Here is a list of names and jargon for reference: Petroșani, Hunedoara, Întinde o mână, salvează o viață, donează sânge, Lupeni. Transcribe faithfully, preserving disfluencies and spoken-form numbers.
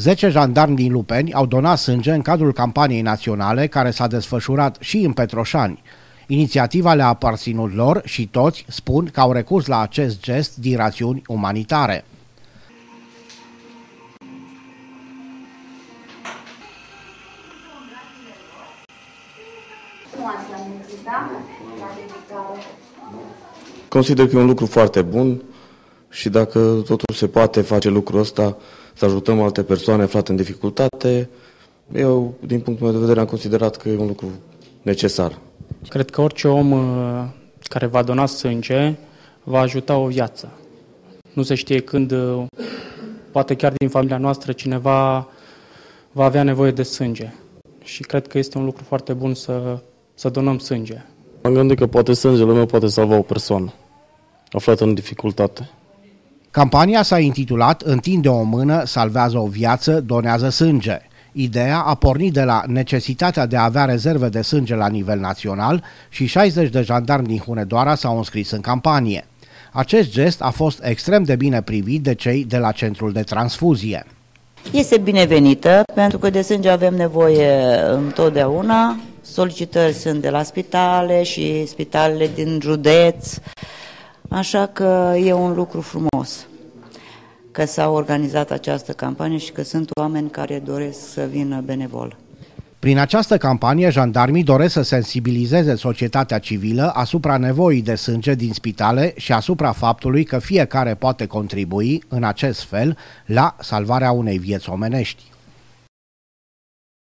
zece jandarmi din Lupeni au donat sânge în cadrul campaniei naționale care s-a desfășurat și în Petroșani. Inițiativa le-a aparținut lor și toți spun că au recurs la acest gest din rațiuni umanitare. Consider că e un lucru foarte bun și dacă totul se poate face lucrul ăsta, să ajutăm alte persoane aflate în dificultate, eu, din punctul meu de vedere, am considerat că e un lucru necesar. Cred că orice om care va dona sânge va ajuta o viață. Nu se știe când, poate chiar din familia noastră, cineva va avea nevoie de sânge. Și cred că este un lucru foarte bun să, să donăm sânge. Am gândit că poate sângele meu poate salva o persoană aflată în dificultate. Campania s-a intitulat Întinde o mână, salvează o viață, donează sânge. Ideea a pornit de la necesitatea de a avea rezerve de sânge la nivel național și șaizeci de jandarmi din Hunedoara s-au înscris în campanie. Acest gest a fost extrem de bine privit de cei de la centrul de transfuzie. Este binevenită pentru că de sânge avem nevoie întotdeauna. Solicitări sunt de la spitale și spitalele din județ. Așa că e un lucru frumos că s-a organizat această campanie și că sunt oameni care doresc să vină benevol. Prin această campanie, jandarmii doresc să sensibilizeze societatea civilă asupra nevoii de sânge din spitale și asupra faptului că fiecare poate contribui în acest fel la salvarea unei vieți omenești.